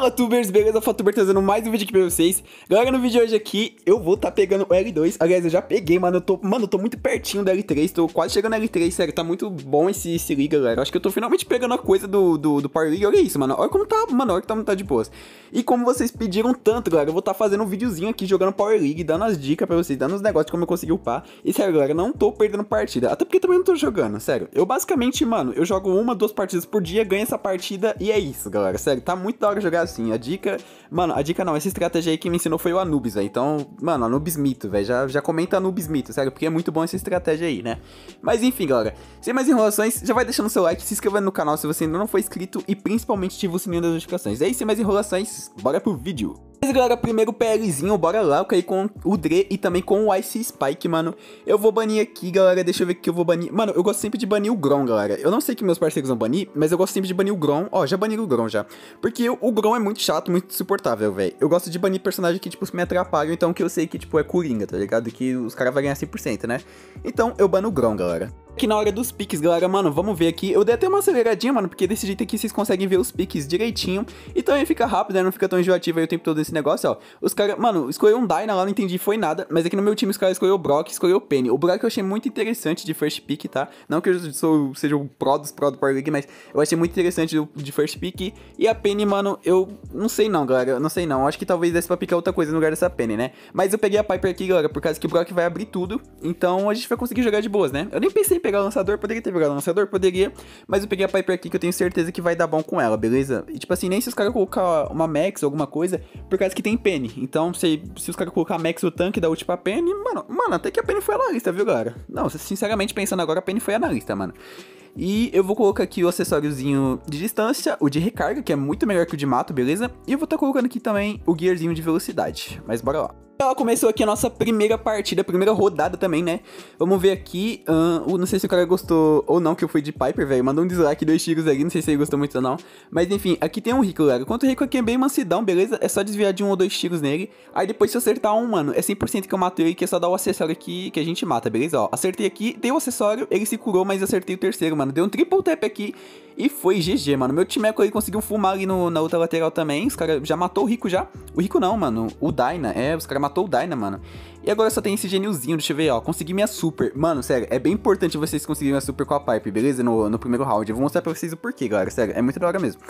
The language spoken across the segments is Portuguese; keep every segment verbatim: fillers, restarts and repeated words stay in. Fala, tubers, beleza? Fatuber trazendo mais um vídeo aqui pra vocês. Galera, no vídeo de hoje aqui, eu vou tá pegando o L dois. Aliás, eu já peguei, mano, eu tô, mano, eu tô muito pertinho do L três, tô quase chegando no L três, sério, tá muito bom esse, esse league, galera. Acho que eu tô finalmente pegando a coisa do, do, do Power League, olha isso, mano, olha como tá, mano, olha que tá, tá de boas. E como vocês pediram tanto, galera, eu vou tá fazendo um videozinho aqui, jogando Power League, dando as dicas pra vocês, dando os negócios de como eu consegui upar. E sério, galera, não tô perdendo partida, até porque também não tô jogando, sério. Eu basicamente, mano, eu jogo uma, duas partidas por dia, ganho essa partida e é isso, galera, sério, tá muito da hora jogar assim. A dica, mano, a dica não, essa estratégia aí que me ensinou foi o Anubis, velho, então, mano, Anubis mito, velho, já, já comenta Anubis mito, sério, porque é muito bom essa estratégia aí, né? Mas enfim, galera, sem mais enrolações, já vai deixando seu like, se inscrevendo no canal se você ainda não for inscrito e principalmente ativa o sininho das notificações. É isso, sem mais enrolações, bora pro vídeo! Mas galera, primeiro PLzinho, bora lá, eu caí com o Dre e também com o Ice Spike, mano. Eu vou banir aqui, galera, deixa eu ver o que eu vou banir. Mano, eu gosto sempre de banir o Grom, galera. Eu não sei que meus parceiros vão banir, mas eu gosto sempre de banir o Grom. Ó, já bani o Grom já. Porque eu, o Grom é muito chato, muito insuportável, velho. Eu gosto de banir personagem que, tipo, me atrapalham, então que eu sei que, tipo, é coringa, tá ligado? Que os caras vão ganhar cem por cento, né? Então, eu bano o Grom, galera. Aqui na hora dos piques, galera, mano, vamos ver aqui. Eu dei até uma aceleradinha, mano, porque desse jeito aqui vocês conseguem ver os piques direitinho. E também fica rápido, né, não fica tão enjoativo aí o tempo todo nesse negócio, ó. Os caras, mano, escolheu um Dyna lá, não entendi, foi nada. Mas aqui no meu time os caras escolheu o Brock, escolheu o Penny. O Brock eu achei muito interessante de first pick, tá? Não que eu sou, seja o pro dos pro do Power League, mas eu achei muito interessante de first pick. E a Penny, mano, eu não sei não, galera, eu não sei não. Eu acho que talvez desse pra picar outra coisa no lugar dessa Penny, né? Mas eu peguei a Piper aqui, galera, por causa que o Brock vai abrir tudo. Então a gente vai conseguir jogar de boas, né? Eu nem pensei em pegar o lançador, poderia ter pegado o lançador, poderia, mas eu peguei a Piper aqui que eu tenho certeza que vai dar bom com ela, beleza? E tipo assim, nem se os caras colocar uma Max ou alguma coisa, por causa que tem Penny, então se, se os caras colocar a Max o tanque da ult pra Penny, mano, mano, até que a Penny foi analista, viu, galera? Não, sinceramente, pensando agora, a Penny foi analista, mano. E eu vou colocar aqui o acessóriozinho de distância, o de recarga, que é muito melhor que o de mato, beleza? E eu vou estar colocando aqui também o gearzinho de velocidade, mas bora lá. Ela começou aqui a nossa primeira partida, a primeira rodada também, né? Vamos ver aqui, uh, não sei se o cara gostou ou não que eu fui de Piper, velho. Mandou um dislike, dois tiros ali, não sei se ele gostou muito ou não. Mas enfim, aqui tem um Rico, galera. Enquanto o Rico aqui é bem mansidão, beleza? É só desviar de um ou dois tiros nele. Aí depois se eu acertar um, mano, é cem por cento que eu mato ele, que é só dar o acessório aqui que a gente mata, beleza? Ó, acertei aqui, dei o acessório, ele se curou, mas acertei o terceiro, mano. Deu um triple tap aqui e foi G G, mano. Meu timeco aí conseguiu fumar ali no, na outra lateral também. Os caras já matou o Rico já. O Rico não, mano. O Dyna, é, os caras matou o Dyna, mano. E agora só tem esse geniozinho, deixa eu ver, ó. Consegui minha super. Mano, sério, é bem importante vocês conseguirem a super com a Piper, beleza? No, no primeiro round. Eu vou mostrar pra vocês o porquê, galera. Sério, é muito da hora mesmo.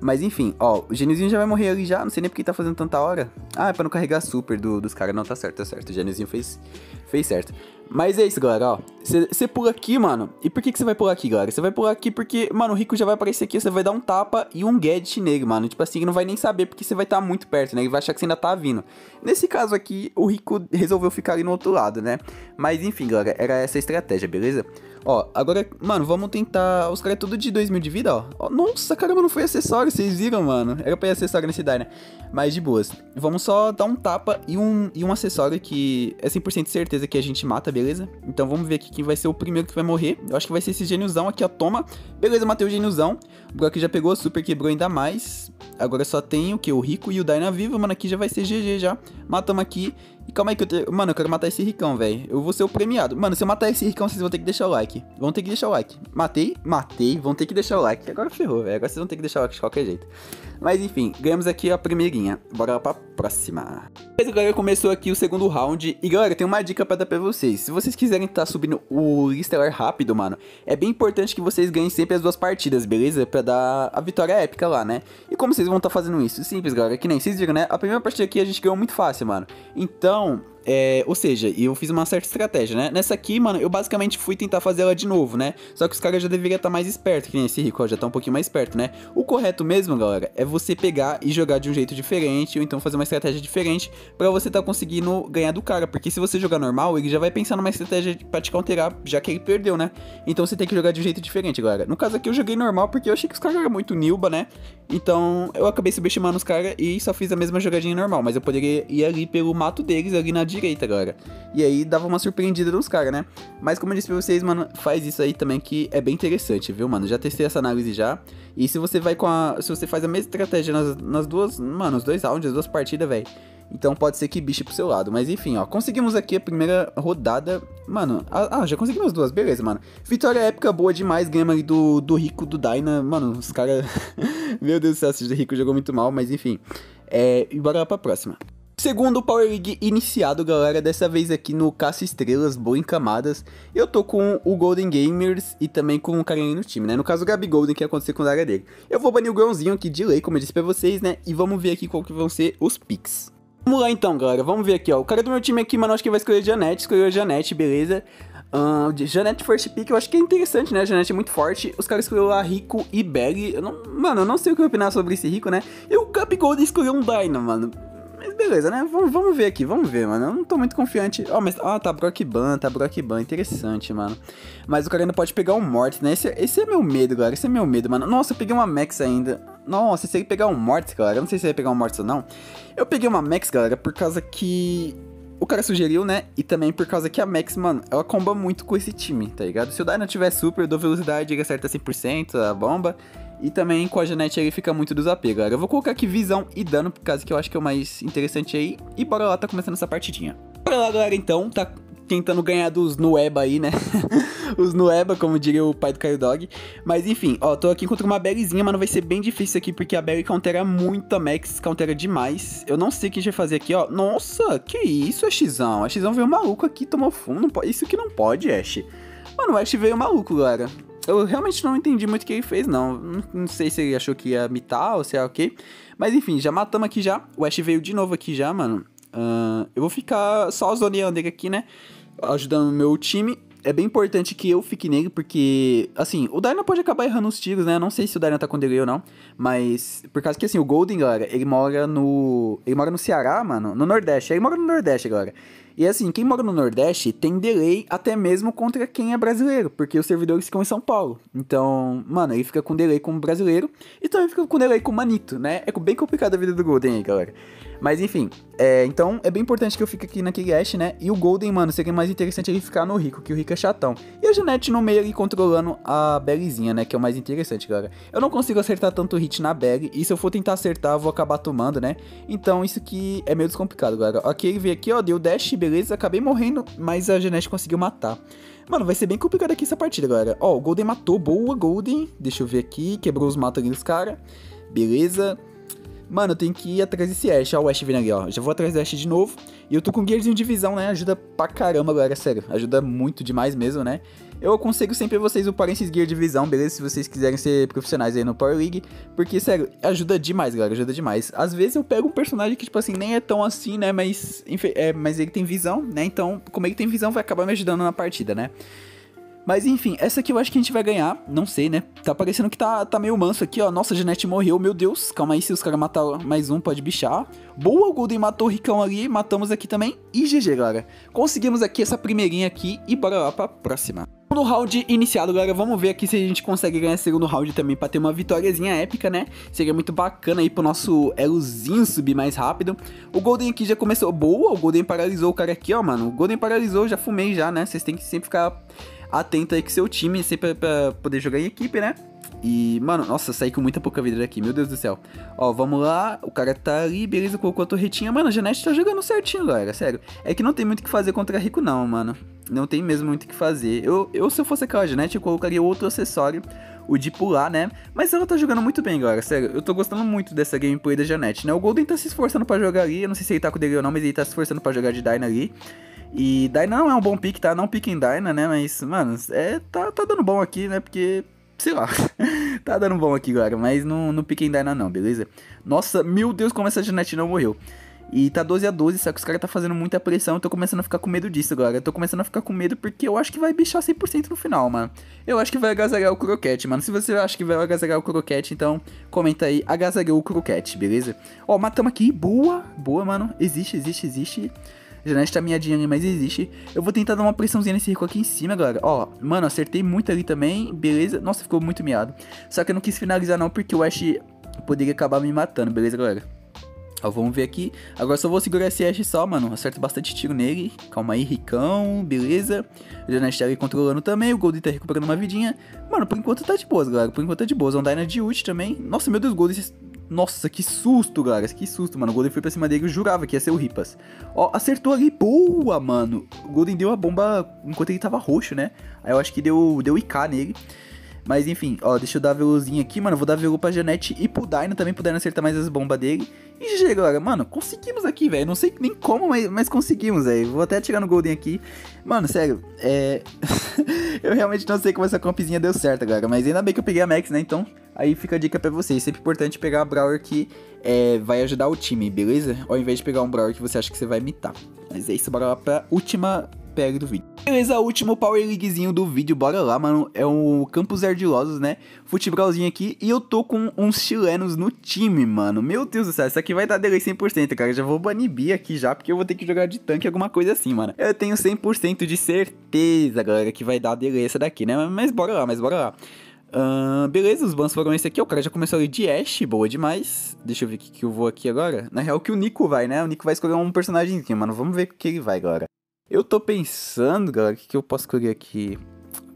Mas enfim, ó, o geniozinho já vai morrer ali já. Não sei nem porque tá fazendo tanta hora. Ah, é pra não carregar a super do, dos caras. Não, tá certo, tá certo. O geniozinho fez, fez certo. Mas é isso, galera, ó. Você pula aqui, mano. E por que que você vai pular aqui, galera? Você vai pular aqui porque, mano, o Rico já vai aparecer aqui. Você vai dar um tapa e um gadget nele, mano. Tipo assim, ele não vai nem saber porque você vai estar tá muito perto, né? Ele vai achar que você ainda tá vindo. Nesse caso aqui, o Rico resolveu ficar ali no outro lado, né? Mas enfim, galera, era essa a estratégia, beleza? Ó, agora, mano, vamos tentar... Os caras é tudo de dois mil de vida, ó. ó. Nossa, caramba, não foi acessório, vocês viram, mano? Era pra ir acessório nesse Dyna, né? Mas de boas. Vamos só dar um tapa e um, e um acessório que é cem por cento de certeza que a gente mata, beleza? Então vamos ver aqui quem vai ser o primeiro que vai morrer. Eu acho que vai ser esse geniozão aqui, ó. Toma. Beleza, matei o geniozão. O Brock já pegou, super quebrou ainda mais. Agora só tem o que? O Rico e o Dyna vivo, mano. Aqui já vai ser G G já. Matamos aqui. E calma aí que eu tenho... Mano, eu quero matar esse Ricão, velho. Eu vou ser o premiado. Mano, se eu matar esse Ricão, vocês vão ter que deixar o like. Vão ter que deixar o like. Matei, matei. Vão ter que deixar o like. Agora ferrou, velho. Agora vocês vão ter que deixar o like de qualquer jeito. Mas enfim, ganhamos aqui a primeirinha. Bora lá pra próxima. Beleza, galera, começou aqui o segundo round. E galera, eu tenho uma dica pra dar pra vocês. Se vocês quiserem estar tá subindo o Listelar rápido, mano, é bem importante que vocês ganhem sempre as duas partidas, beleza? Pra dar a vitória épica lá, né? E como vocês vão estar tá fazendo isso? Simples, galera. Que nem vocês viram, né? A primeira partida aqui a gente ganhou muito fácil, mano. Então... É, ou seja, eu fiz uma certa estratégia, né? Nessa aqui, mano, eu basicamente fui tentar fazer ela de novo, né? Só que os caras já deveriam estar mais espertos, que nem esse Rico, ó, já tá um pouquinho mais esperto, né? O correto mesmo, galera, é você pegar e jogar de um jeito diferente, ou então fazer uma estratégia diferente pra você tá conseguindo ganhar do cara. Porque se você jogar normal, ele já vai pensar numa estratégia pra te counterar, já que ele perdeu, né? Então você tem que jogar de um jeito diferente, galera. No caso aqui, eu joguei normal porque eu achei que os caras eram muito nilba, né? Então eu acabei subestimando os caras e só fiz a mesma jogadinha normal. Mas eu poderia ir ali pelo mato deles, ali na direita, galera. E aí dava uma surpreendida nos caras, né? Mas como eu disse pra vocês, mano, faz isso aí também que é bem interessante, viu, mano? Já testei essa análise já. E se você vai com a... Se você faz a mesma estratégia nas, nas duas... Mano, os dois rounds, as duas partidas, velho, Então pode ser que biche pro seu lado. Mas enfim, ó, conseguimos aqui a primeira rodada. Mano, ah, já conseguimos duas, beleza, mano. Vitória épica, boa demais, ganhamos ali do, do Rico, do Dyna. Mano, os caras... Meu Deus do céu, esse Rico jogou muito mal, mas enfim. É... E bora lá pra próxima. Segundo Power League iniciado, galera, dessa vez aqui no Caça Estrelas, boa em camadas. Eu tô com o Golden Gamers e também com o carinha no time, né? No caso, o Gabigolden, que ia acontecer com a área dele. Eu vou banir o Grãozinho aqui de lei, como eu disse pra vocês, né? E vamos ver aqui qual que vão ser os picks. Vamos lá então, galera, vamos ver aqui, ó. O cara do meu time aqui, mano, acho que vai escolher a Jeanette, escolheu a Jeanette, beleza? Uh, Jeanette first pick, eu acho que é interessante, né? Jeanette é muito forte. Os caras escolheram a Rico e Belly. Eu não... Mano, eu não sei o que opinar sobre esse Rico, né? E o Gabigolden escolheu um Dyna, mano. Mas beleza, né? Vamos, vamos ver aqui, vamos ver, mano. Eu não tô muito confiante. Ó, oh, mas... Ah, tá Brock Ban, tá Brock Ban. Interessante, mano. Mas o cara ainda pode pegar um Mortis, né? Esse, esse é meu medo, galera. Esse é meu medo, mano. Nossa, eu peguei uma Max ainda. Nossa, se ele pegar um Mortis, galera. Eu não sei se ele ia pegar um Mortis ou não. Eu peguei uma Max, galera, por causa que... O cara sugeriu, né? E também por causa que a Max, mano, ela comba muito com esse time, tá ligado? Se o Dyna tiver super, eu dou velocidade, ele acerta cem por cento a bomba. E também com a Jeanette ele fica muito dos A P, galera. Eu vou colocar aqui visão e dano, por causa que eu acho que é o mais interessante aí. E bora lá, tá começando essa partidinha. Bora lá, galera, então. Tá tentando ganhar dos Nueba aí, né? Os Nueba, como diria o pai do Caio Dog. Mas enfim, ó, tô aqui contra uma Bellyzinha, mano. Vai ser bem difícil aqui, porque a Belly countera muito a Max. Countera demais. Eu não sei o que a gente vai fazer aqui, ó. Nossa, que isso, Ashzão. Ashzão veio maluco aqui, tomou fundo. Isso que não pode, Ash. Mano, o Ash veio maluco, galera. Eu realmente não entendi muito o que ele fez, não. Não sei se ele achou que ia mitar ou sei lá o que. Mas enfim, já matamos aqui já. O Ash veio de novo aqui já, mano. Uh, eu vou ficar só zoneando ele aqui, né? Ajudando o meu time. É bem importante que eu fique nele, porque... Assim, o Dyna pode acabar errando os tiros, né? Eu não sei se o Dyna tá com delay ou não. Mas... Por causa que, assim, o Golden, galera, ele mora no... Ele mora no Ceará, mano. No Nordeste. Ele mora no Nordeste, galera. E assim, quem mora no Nordeste tem delay até mesmo contra quem é brasileiro, porque os servidores ficam em São Paulo. Então, mano, ele fica com delay com o brasileiro e também fica com delay com o Manito, né? É bem complicado a vida do Golden aí, galera. Mas enfim, é, então é bem importante que eu fique aqui naquele Ash, né? E o Golden, mano, seria mais interessante ele ficar no Rico, que o Rico é chatão. E a Jeanette no meio ali controlando a Bellyzinha, né? Que é o mais interessante, galera. Eu não consigo acertar tanto hit na Belly, e se eu for tentar acertar, eu vou acabar tomando, né? Então isso que é meio descomplicado, galera. Ok, ele veio aqui, ó, deu dash, beleza, acabei morrendo, mas a Jeanette conseguiu matar. Mano, vai ser bem complicado aqui essa partida, galera. Ó, o Golden matou, boa, Golden. Deixa eu ver aqui, quebrou os matos ali dos caras. Beleza. Mano, eu tenho que ir atrás desse Ash. Ó, o Ash vindo ali, ó. Já vou atrás do Ash de novo. E eu tô com um gearzinho de visão, né? Ajuda pra caramba, galera, sério. Ajuda muito demais mesmo, né? Eu aconselho sempre vocês uparem esses gear de visão, beleza? Se vocês quiserem ser profissionais aí no Power League. Porque, sério, ajuda demais, galera. Ajuda demais. Às vezes eu pego um personagem que, tipo assim, nem é tão assim, né? Mas, é, mas ele tem visão, né? Então, como ele tem visão, vai acabar me ajudando na partida, né? Mas enfim, essa aqui eu acho que a gente vai ganhar. Não sei, né? Tá parecendo que tá, tá meio manso aqui, ó. Nossa, a Jeanette morreu, meu Deus. Calma aí, se os caras matar mais um, pode bichar. Boa, o Golden matou o Ricão ali. Matamos aqui também. E G G, galera. Conseguimos aqui essa primeirinha aqui. E bora lá pra próxima. Segundo round iniciado, galera, vamos ver aqui se a gente consegue ganhar esse segundo round também pra ter uma vitóriazinha épica, né? Seria muito bacana aí pro nosso elozinho subir mais rápido. O Golden aqui já começou, boa, o Golden paralisou o cara aqui, ó, mano. O Golden paralisou, já fumei já, né? Vocês têm que sempre ficar atento aí com seu time, sempre pra poder jogar em equipe, né? E, mano, nossa, saí com muita pouca vida daqui, meu Deus do céu. Ó, vamos lá, o cara tá ali, beleza, colocou a torretinha. Mano, a Jeanette tá jogando certinho, galera, sério. É que não tem muito o que fazer contra Rico, não, mano. Não tem mesmo muito o que fazer. Eu, eu, se eu fosse aquela Jeanette, eu colocaria outro acessório, o de pular, né? Mas ela tá jogando muito bem, galera, sério. Eu tô gostando muito dessa gameplay da Jeanette, né? O Golden tá se esforçando pra jogar ali, eu não sei se ele tá com o dele ou não, mas ele tá se esforçando pra jogar de Dyna ali. E Dyna não é um bom pick, tá? Não pique em Dyna, né? Mas, mano, é, tá, tá dando bom aqui, né? Porque... sei lá, tá dando bom aqui, galera, mas não, não piquem Dyna não, beleza? Nossa, meu Deus, como essa Jeanette não morreu. E tá doze a doze, só que os caras tá fazendo muita pressão, eu tô começando a ficar com medo disso, galera. Eu tô começando a ficar com medo porque eu acho que vai bichar cem por cento no final, mano. Eu acho que vai agasalhar o croquete, mano. Se você acha que vai agasalhar o croquete, então comenta aí, agasalhou o croquete, beleza? Ó, matamos aqui, boa, boa, mano. Existe, existe, existe... Jeanette tá miadinha ali, mas existe. Eu vou tentar dar uma pressãozinha nesse Rico aqui em cima, galera. Ó, mano, acertei muito ali também, beleza? Nossa, ficou muito miado. Só que eu não quis finalizar não, porque o Ash poderia acabar me matando, beleza, galera? Ó, vamos ver aqui. Agora só vou segurar esse Ash só, mano. Acerto bastante tiro nele. Calma aí, Ricão, beleza? Jeanette tá ali controlando também. O Golden tá recuperando uma vidinha. Mano, por enquanto tá de boas, galera. Por enquanto tá de boas. É um Dyna de ult também. Nossa, meu Deus, o Golden... Nossa, que susto, galera. Que susto, mano. O Golden foi pra cima dele e jurava que ia ser o Ripas. Ó, acertou ali. Boa, mano. O Golden deu a bomba enquanto ele tava roxo, né? Aí eu acho que deu, deu I K nele. Mas enfim, ó, deixa eu dar a velozinha aqui, mano. Vou dar velo pra Jeanette e pro Dyna também, pro Dyna acertar mais as bombas dele. E G G, galera, mano, conseguimos aqui, velho. Não sei nem como, mas, mas conseguimos, velho. Vou até atirar no Golden aqui. Mano, sério, é... eu realmente não sei como essa compzinha deu certo, galera. Mas ainda bem que eu peguei a Max, né, então... Aí fica a dica pra vocês, sempre importante pegar a Brawler que é, vai ajudar o time, beleza? Ao invés de pegar um Brawler que você acha que você vai imitar. Mas é isso, bora lá pra última pega do vídeo. Beleza, último Power Leaguezinho do vídeo, bora lá, mano. É o Campos Ardilosos, né? Futebralzinho aqui e eu tô com uns chilenos no time, mano. Meu Deus do céu, isso aqui vai dar delay cem por cento, cara. Eu já vou banir Bia aqui já, porque eu vou ter que jogar de tanque, alguma coisa assim, mano. Eu tenho cem por cento de certeza, galera, que vai dar delay essa daqui, né? Mas bora lá, mas bora lá. Uh, beleza, os bans foram esse aqui, o cara já começou ali de Ash, boa demais. Deixa eu ver o que, que eu vou aqui agora. Na real que o Nico vai, né? O Nico vai escolher um personagemzinho, mano. Vamos ver o que ele vai, galera. Eu tô pensando, galera, o que, que eu posso escolher aqui?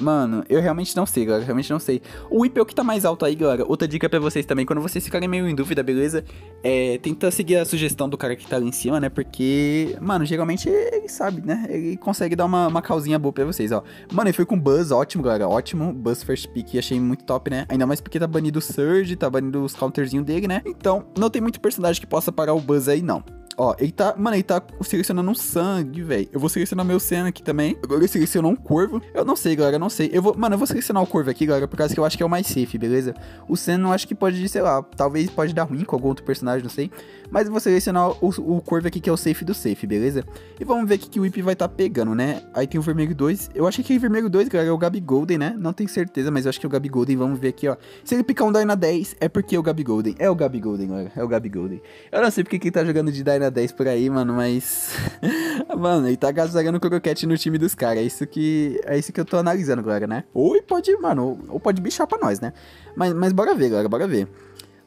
Mano, eu realmente não sei, galera, realmente não sei. O Whip é o que tá mais alto aí, galera. Outra dica pra vocês também, quando vocês ficarem meio em dúvida, beleza? É, tenta seguir a sugestão do cara que tá ali em cima, né? Porque, mano, geralmente ele sabe, né? Ele consegue dar uma, uma causinha boa pra vocês, ó. Mano, ele foi com Buzz, ótimo, galera, ótimo. Buzz first pick, achei muito top, né? Ainda mais porque tá banido o Surge, tá banido os counterzinhos dele, né? Então, não tem muito personagem que possa parar o Buzz aí, não. Ó, ele tá... Mano, ele tá selecionando um sangue, velho. Eu vou selecionar meu Senna aqui também. Agora ele selecionou um corvo. Eu não sei, galera, eu não sei. Eu vou... Mano, eu vou selecionar o corvo aqui, galera, por causa que eu acho que é o mais safe, beleza? O Senna eu acho que pode, sei lá, talvez pode dar ruim com algum outro personagem, não sei. Mas eu vou selecionar o, o corvo aqui, que é o safe do safe, beleza? E vamos ver o que, que o Whip vai tá pegando, né? Aí tem o vermelho dois. Eu acho que o vermelho dois, galera, é o Gabigolden, né? Não tenho certeza, mas eu acho que é o Gabigolden. Vamos ver aqui, ó. Se ele picar um Dyna dez, é porque é o Gabigolden. É o Gabigolden, galera. É o Gabigolden. Eu não sei porque que ele tá jogando de Dyna dez por aí, mano, mas... mano, ele tá agasalhando o croquete no time dos caras, é isso que... é isso que eu tô analisando, galera, né? Ou pode, mano, ou pode bichar pra nós, né? Mas, mas bora ver, galera, bora ver.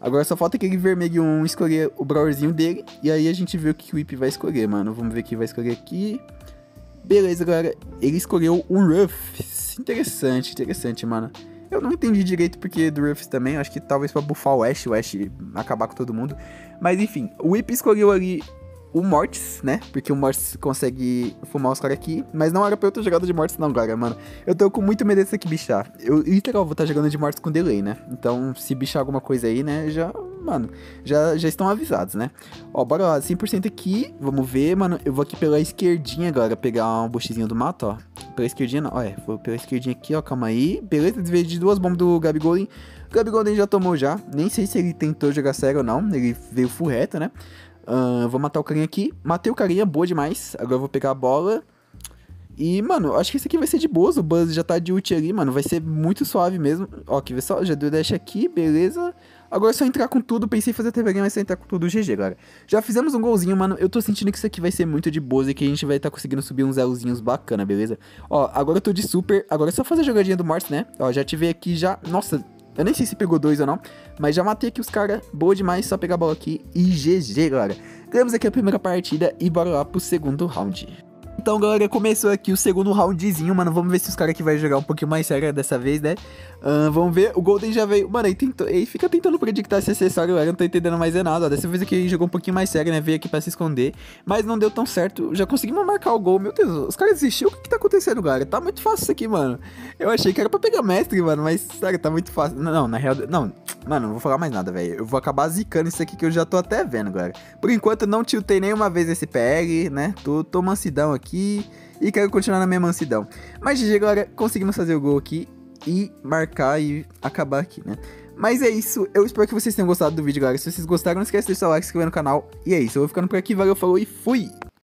Agora só falta aquele vermelho um escolher o brawlerzinho dele, e aí a gente vê o que o Whip vai escolher, mano. Vamos ver o que vai escolher aqui. Beleza, galera, ele escolheu o Ruffs. Interessante, interessante, mano. Eu não entendi direito porque do Ruffs também, acho que talvez pra buffar o Ash, o Ash acabar com todo mundo. Mas enfim, o Whip escolheu ali o Mortis, né? Porque o Mortis consegue fumar os caras aqui. Mas não era pra eu ter jogado de Mortis não, galera, mano. Eu tô com muito medo desse aqui bichar. Eu literal vou estar jogando de Mortis com delay, né? Então se bichar alguma coisa aí, né, já... Mano, já, já estão avisados, né? Ó, bora lá, cem por cento aqui. Vamos ver, mano. Eu vou aqui pela esquerdinha, galera. Pegar um boostzinho do mato, ó. Pela esquerdinha, não. Ó, é. Vou pela esquerdinha aqui, ó. Calma aí. Beleza, desviei de duas bombas do Gabigolden. O Gabigolden já tomou já. Nem sei se ele tentou jogar sério ou não. Ele veio full reto, né? Uh, vou matar o carinha aqui. Matei o carinha, boa demais. Agora eu vou pegar a bola. E, mano, acho que esse aqui vai ser de boas. O Buzz já tá de ult ali, mano. Vai ser muito suave mesmo. Ó, que vê só. Já deu dash aqui, beleza. Agora é só entrar com tudo. Pensei em fazer T V G, mas só entrar com tudo. G G, galera. Já fizemos um golzinho, mano. Eu tô sentindo que isso aqui vai ser muito de boas e que a gente vai tá conseguindo subir uns zerozinhos bacana, beleza? Ó, agora eu tô de super. Agora é só fazer a jogadinha do Mortis, né? Ó, já ativei aqui já. Nossa, eu nem sei se pegou dois ou não. Mas já matei aqui os caras. Boa demais. Só pegar a bola aqui. E G G, galera. Ganhamos aqui a primeira partida e bora lá pro segundo round. Então, galera, começou aqui o segundo roundzinho, mano. Vamos ver se os caras aqui vão jogar um pouquinho mais sério dessa vez, né? Uh, vamos ver. O Golden já veio... Mano, ele, tentou... ele fica tentando predictar esse acessório, galera. Eu não tô entendendo mais é nada. Ó, dessa vez aqui ele jogou um pouquinho mais sério, né? Veio aqui pra se esconder. Mas não deu tão certo. Já conseguimos marcar o gol. Meu Deus, os caras desistiram. O que que tá acontecendo, galera? Tá muito fácil isso aqui, mano. Eu achei que era pra pegar mestre, mano. Mas, sério, tá muito fácil. Não, não na real... Não, mano, não vou falar mais nada, velho. Eu vou acabar zicando isso aqui que eu já tô até vendo, galera. Por enquanto, não tiltei nenhuma vez esse P R, né? Tô, tô mansidão aqui. Aqui, e quero continuar na minha mansidão. Mas G G, galera, conseguimos fazer o gol aqui e marcar e acabar aqui, né? Mas é isso, eu espero que vocês tenham gostado do vídeo, galera. Se vocês gostaram, não esquece de deixar o like, se inscrever no canal. E é isso, eu vou ficando por aqui, valeu, falou e fui!